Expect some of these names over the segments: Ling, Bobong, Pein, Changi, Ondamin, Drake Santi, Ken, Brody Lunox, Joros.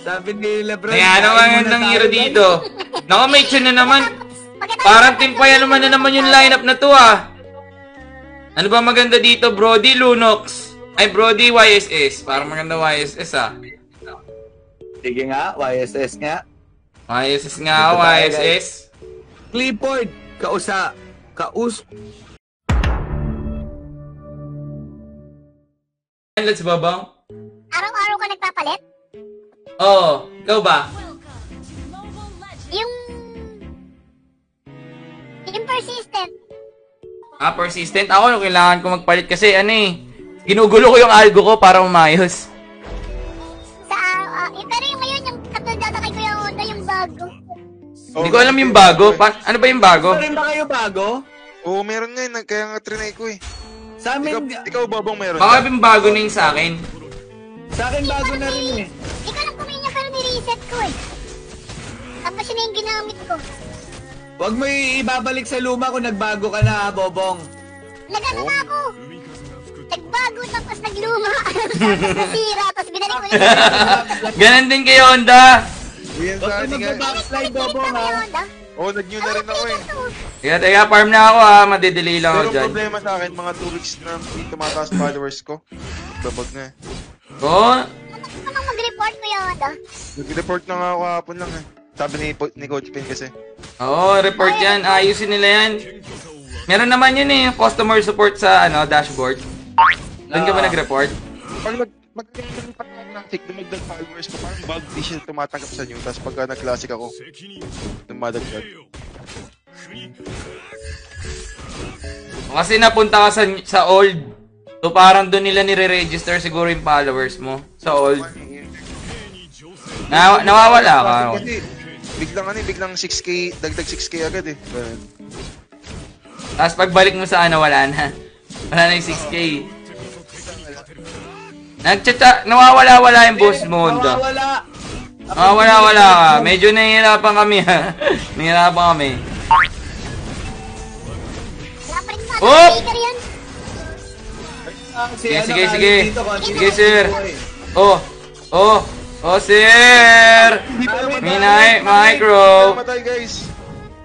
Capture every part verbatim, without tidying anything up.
Sabi nila, bro. Kaya naman yung nangyari dito. Naku, may tune na naman. Parang timpaya naman na naman yung lineup na to, ah. Ano ba maganda dito? Brody Lunox. Ay, Brody Y S S. Parang maganda Y S S, ah. Sige nga, Y S S nga. Y S S nga, Y S S. Clipboard. Kausa. Kaus... Let's Bobong. Araw-araw ka nagpapalit? Oo. Ikaw ba? Yung... Yung persistent. Ah, persistent? Ako, kailangan ko magpalit kasi ano eh. Ginugulo ko yung algo ko para umayos. Sa araw... Uh, pero yung ngayon, yung katulad data kay Kuya Honda, yung bago. Okay. Hindi ko alam yung bago. Pa ano ba yung bago? Meron ba kayo bago? Oo, meron nga yun. Kaya nga trinay ko eh. Sa amin, ikaw, ikaw Bobong meron. Baka yung bago na yun sa akin. Sa akin bago na rin eh. Ikaw lang kumain niya pero ni-reset ko eh. Tapos yun na yung ginamit ko. Huwag mo ibabalik sa luma kung nagbago ka na, Bobong. Nagano na ako. Nagbago tapos nagluma. Tapos nasira. Tapos binalik ko yun. Ganon din kayo, Honda. Huwag mo magbabackslide, Bobong ha. Oh, nag-new na rin ako eh. Teka, teka, farm na ako ah. Madedelay lang ako dyan. Pero problema sa akin, mga two weeks na hindi tumataas followers ko. Babag na eh. Oo? Ano nang mag-report ko yun ah? Nag-report na nga ako kahapon lang eh. Sabi ni Coach Pin kasi. Oo, report yan. Ayusin nila yan. Meron naman yun eh. Customer support sa ano dashboard. Doon ka ba nag-report? Pag mag-report pa classic, dumagdag followers ko, parang bug di siya tumatanggap sa new. Tapos pagka nag-classic ako, dumadagdag. Kasi napunta ka sa, sa old. So parang doon nila nire-register siguro yung followers mo. Sa old. Na nawawala ka. Kasi biglang ano, biglang six K, dagdag six K agad eh. But... Tapos pagbalik mo sa ano, wala na. Wala na yung six K. Nagtata, nawawala-wala yung boss mo, Honda. Nawawala-wala ka. Medyo nahihirapan kami, ha. Nahihirapan kami. Oop! Sige, sige, sige. Sige, sir. Oh, oh, oh, sir! Minay, micro.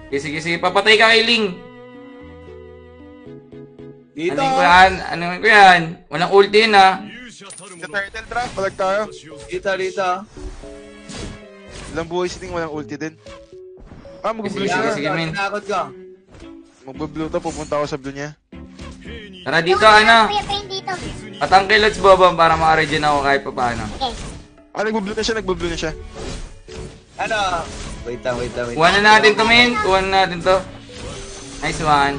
Sige, sige, sige. Papatay ka kay Ling. Ano ko yan? Ano ko yan? Walang ulti yun, ha. Sa turtle trap, palag tayo. Dito, dito. Ilang buhay siting walang ulti din. Ah, mag-blue siya. Sige, man. Mag-blue to, pupunta ako sa blue niya. Tara dito, ano? Patangkay, let's Bobong para maka-regen ako kahit pa paano. Ah, nag-blue na siya, nag-blue na siya. Ano? Wait lang, wait lang, wait lang. Kuha na natin to, man. Kuha na natin to. Nice one.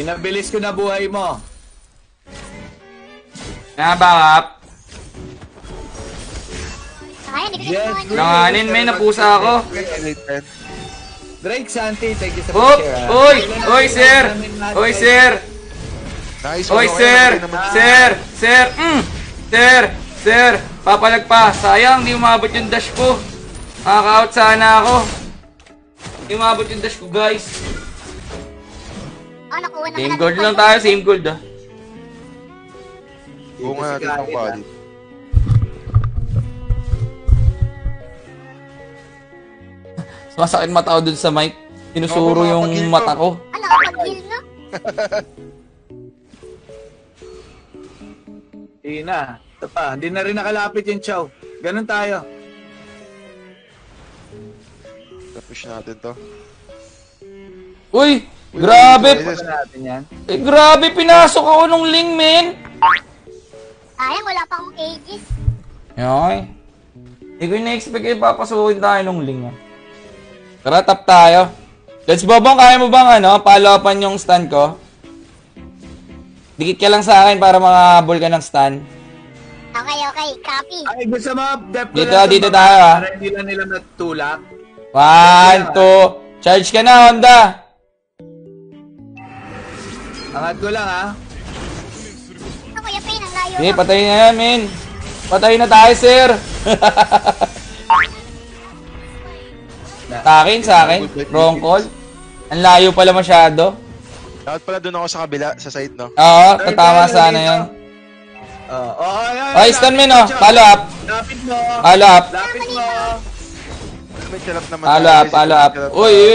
Inabilis ko na buhay mo. Nabakap. Nanganin, may napusa ako. Drake Santi, thank you so much. Oy! Oy, sir! Oy, sir! Oy, sir! Sir! Sir! Sir! Sir! Papalag pa. Sayang, hindi umabot yung dash ko. Makaka-out sana ako. Hindi umabot yung dash ko, guys. Same gold lang tayo. Same gold, ah. Bunga natin ang body. Sumasakit mata ko dun sa mic. Tinusuro yung mata ko. Ano? Pag-heal na? Hindi na. Ito pa. Hindi na rin nakalapit yung Chow. Ganun tayo. Push natin to. Uy! Grabe! Eh, grabe! Pinasok ako nung Ling, men! Ayang, wala pa akong ages. Okay. Hindi ko na-expect eh, papasukin tayo nung Ling. Eh. Tara, tap tayo. Let's Bobong, kaya mo bang ano, follow-upan yung stun ko? Dikit ka lang sa akin para makabol ka ng stun. Okay, okay. Copy. Ay, gusto mo, depth ko lang. Dito, dito tayo ha. Para hindi lang nila natulak. One, two. Charge ka na, Honda. Angat ko lang ha. Eh, patayin na yan, men. Patayin na tayo, sir. Sa akin, sa akin. Wrong call. Ang layo pala masyado. Dapat pala doon ako sa kabila, sa side, no? Oo, tatama sana yun. Oo, oo, oo. Ay, stun mo, no? Follow up. Lapit mo. Follow up. Lapit mo. May kalap naman. Follow up, follow up. Uy, uy,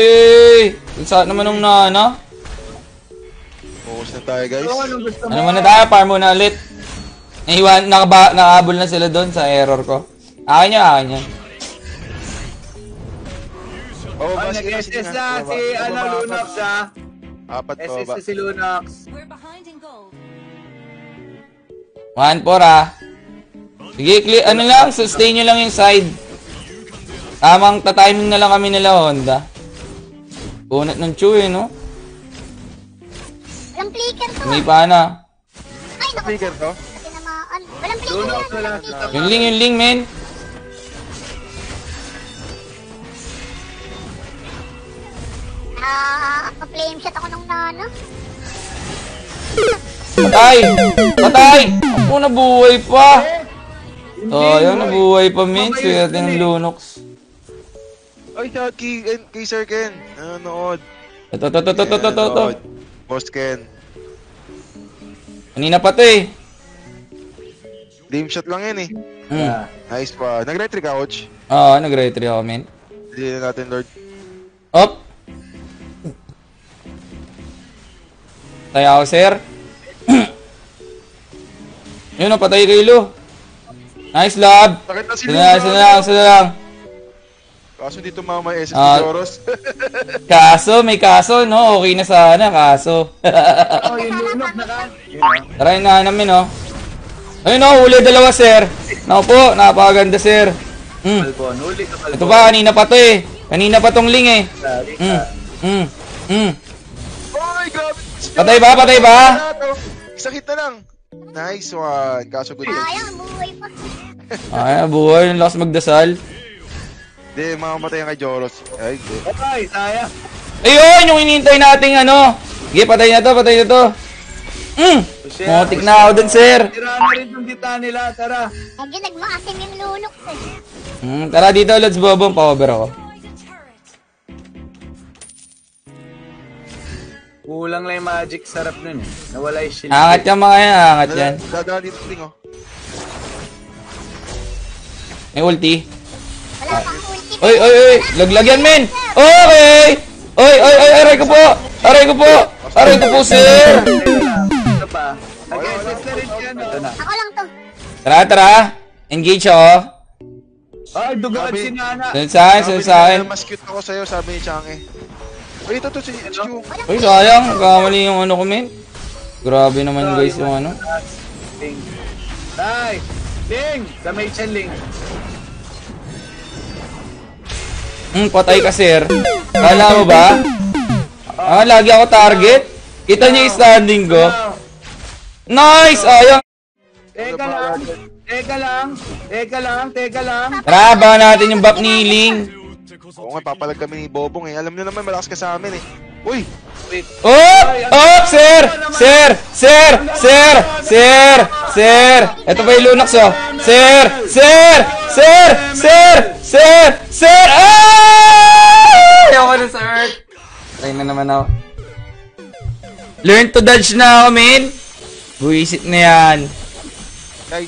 uy. Saan naman nung na, ano? Focus na tayo, guys. Ano man na tayo, farm muna ulit. Naiwan, nakahabol na sila doon sa error ko. Akin niya, akin niya. Oh, nag-S S na si Lunox, ha? Apat po ba? S S na si Lunox. one four, ha? Sige, ano lang, sustain nyo lang yung side. Tamang tatiming na lang kami nila, Honda. Punat ng chew, eh, no? Walang flicker to. Hindi pa na. Ay, naku. Flicker to? Walang flicker na. Yung Ling, yung Ling, men. Ah, pa-flame shot ako nung nano. Patay! Patay! Oh, nabuhay pa! Oh, yun, nabuhay pa, men. Sige natin ang Lunox. Ay, sa kay Sir Ken. Nanonood. Ito, ito, ito, ito, ito, ito, ito. Boss Ken. Kanina pa ito, eh. Flame shot lang yan, eh. Nice pa. Nag-retry ka, coach? Oo, nag-retry ako, men. Hindi na natin, Lord. Up! Patay ako, sir. Yun, napatay kay Lu. Nice, lab. Sila lang, sila lang, sila lang. Kaso dito mga may S S D Joros. Kaso, may kaso, no? Okay na sana, kaso. Tara, inahan namin, no? Ayun, no, huli dalawa, sir. Naku po, napakaganda, sir. Ito pa, kanina pa to, eh. Kanina pa tong Ling, eh. Hmm, hmm. Patay ba? Patay ba? Sakit na lang. Nice one. Kaso good. Ayaw, buhay pa. Ayaw, buhay. Yung lakas magdasal. Hindi, makamatay yan kay Joros. Ay, hindi. Patay, sayang. Ayun, yung inintay nating ano. Sige, patay na to, patay na to. Mm. Motik na ako dun, sir. Tira na rin yung dita nila, tara. Hindi, nagmaasim yung Lunox, eh. Mm, tara dito, let's Bobong. Power ako. Kulang lang yung magic, sarap nun, eh. Nawala yung shield. Angat yan mga yan, angat yan. Dadaan dito ting, oh. May ulti. Wala pang ulti. Oy, oy, oy! Laglagyan, men! Okay! Oy, oy, oy! Aray ko po! Aray ko po! Aray ko po, sir! Ito pa. Nag-exit na rin yan, oh. Ako lang to. Tara, tara! Engage, oh. Ay, dugaan si Nana. Sabi niya, mas cute ako sa'yo, sabi ni Changi. Ay, ito to si H Q. Ay, sayang. Nagkamali yung ano ko, men. Grabe naman, guys, yung ano. Ling. Tay! Ling! Damage yan, Ling. Hmm, patay ka, sir. Kala mo ba? Ah, lagi ako target. Kita niya yung standing ko. Nice! Ayang! Teka lang. Teka lang. Teka lang. Teka lang. Tara, baka natin yung buff ni Ling. Oo nga, papalag kami ni Bobong, eh. Alam nyo naman, malakas ka sa amin, eh. Uy! Oh! Oh! Sir! Sir! Sir! Sir! Sir! Sir! Ito pa yung Lunox, oh. Sir! Sir! Sir! Sir! Sir! Sir! Aaaaaaah! Ayaw ko na sa earth. Ay na naman ako. Learn to dodge na ako, man. Buwisit na yan.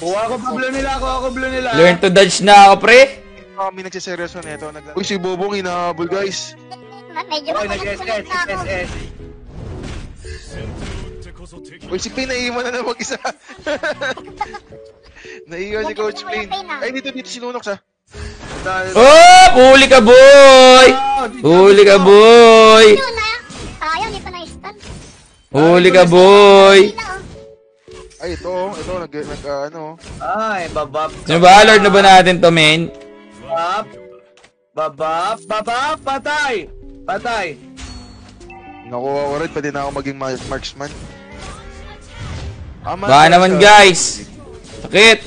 Kuha ko pa blue nila, kuha ko blue nila. Learn to dodge na ako, pre. Kami nagsiseryoso nito. Uy, si Bobong inahabol, guys. Medyo nag-S S, S S. Uy, si Payne naiiwan na na mag-isa. Naiiwan si Coach Payne. Ay, dito dito si Lunox, ha. Oh! Huli ka, boy! Huli ka, boy! Ayaw, dito na i-stun. Huli ka, boy! Ay, ito. Ito, nag-ano. Ay, babap. Nabalard na ba natin to, men? Babap, babap, babap, patay! Patay! Nakuha ko rin, pwede na ako maging marksman. Baka naman, guys! Sakit!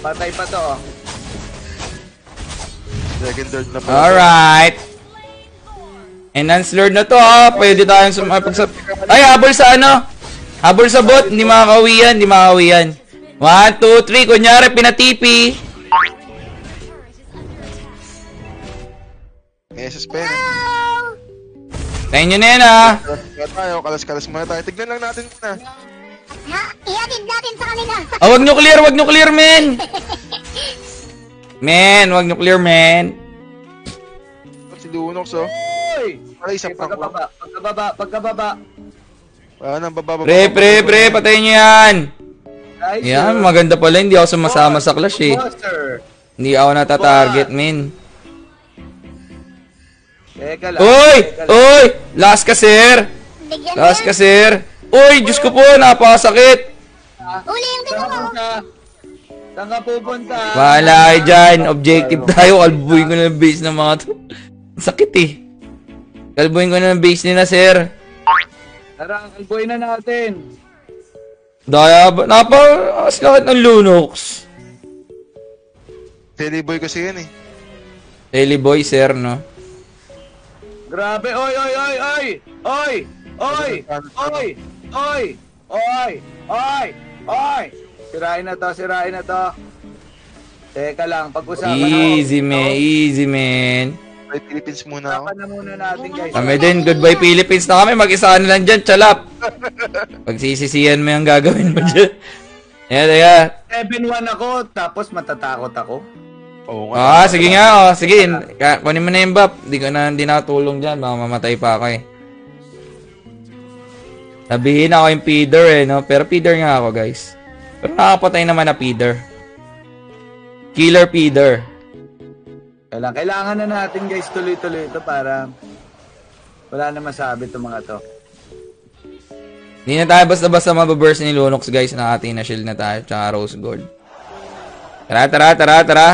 Patay pa to, oh. Second lord na pa. Alright! Enhanced lord na to, oh. Pwede tayong sumapagsap... Ay, habol sa ano! Habol sa bot! Hindi makakawi yan, hindi makakawi yan. One, two, three. Kunyari, pinatipi. May S S P. Tayin nyo na yan, ah! Kalas-kalas tayo, kalas-kalas muna tayo. Tignan lang natin muna. Ha? Ihatid natin sa kanila! Ah, wag nyo clear! Wag nyo clear, men! Men, wag nyo clear, men! Si Lunox, oh. Ay, isang pang ko. Pagkababa, pagkababa, pagkababa. Wala nang bababa. Pre, pre, pre, patayin nyo yan! Yan, maganda pala. Hindi ako sumasama sa clash, eh. Hindi ako natatarget, men. Teka lang. Uy! Uy! Last ka, sir! Last ka, sir! Uy! Diyos ko po! Napakasakit! Uli yung ginawa ko! Saan ka pupunta? Bahala kayo dyan! Objective tayo! Kalbuhin ko na yung base ng mga to. Sakit eh! Kalbuhin ko na yung base nila, sir! Tara! Kalbuhin na natin! Daya ba? Napakakas lahat ng Lunox! Teleboy kasi yan eh. Teleboy, sir, no? Grabe, oy, oy, oy, oy, oy, oy, oy, oy, oy, oy, oy. Sirain na to, sirain na to. Teka lang, pag-usapan na ako. Easy, man, easy, man. Goodbye, Philippines muna ako. Usapan na muna natin, guys. Kami din, goodbye, Philippines na kami. Mag-isaan na lang dyan, chalap. Pagsisisihan mo yung gagawin mo dyan. Teka, teka. seven one ako, tapos matatakot ako. Oo nga. Ah, sige nga, oh. Sige. Kunin mo na yung buff. Hindi ko na, hindi nakatulong dyan. Baka mamatay pa ako eh. Sabihin ako yung feeder eh, no? Pero feeder nga ako, guys. Pero nakapatay naman na feeder. Killer feeder. Kailangan, kailangan na natin, guys. Tuloy-tuloy ito para wala na masabi itong mga to. Hindi na tayo basta-basta mababurst ni Lunox, guys. Nakating na shield na tayo. Tsaka Rose Gold. Tara, tara, tara, tara.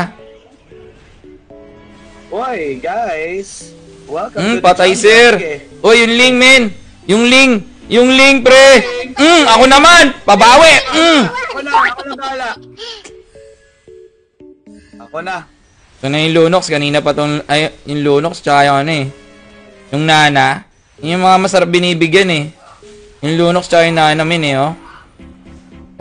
Oy, guys. Welcome mm, to patay, the sir. Oy, okay. Yung Ling, men. Yung Ling. Yung Ling, pre. Ling. Mm, ako naman. Pabawi. Mm. Ako na, ako na bala. Ako na. Ito na yung Lunox. Kanina pa itong, ay, yung Lunox, tsaka yung ano eh. Yung Nana. Yung mga masarap binibigyan eh. Yung Lunox, tsaka yung Nana, men eh, oh.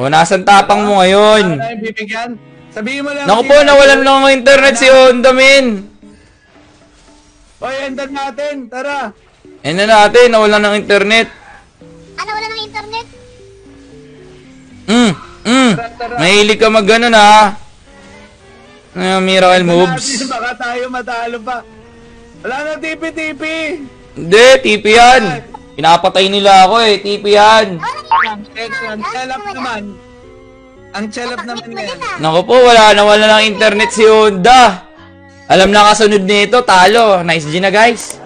O, nasan tapang mo ngayon? Ano yung bibigyan? Sabihin mo lang. Naku po, nawalan lang ng internet si Ondamin. Hoy, endan natin, tara. Endan natin, nawalan ng internet. Ah, nawalan ng internet? Mm, mm. Tara, tara. Mahilig ka mag ganun, ha. Ay, miracle moves. Natin, baka tayo matalo pa. Wala na T P T P. Hindi, T P yan. Pinapatay nila ako eh, T P yan. Excellent, salap naman. Ang chalap naman ngayon. Naku po, wala na, wala ng internet si Honda. Alam na kasunod nito, talo. Nice G na, guys.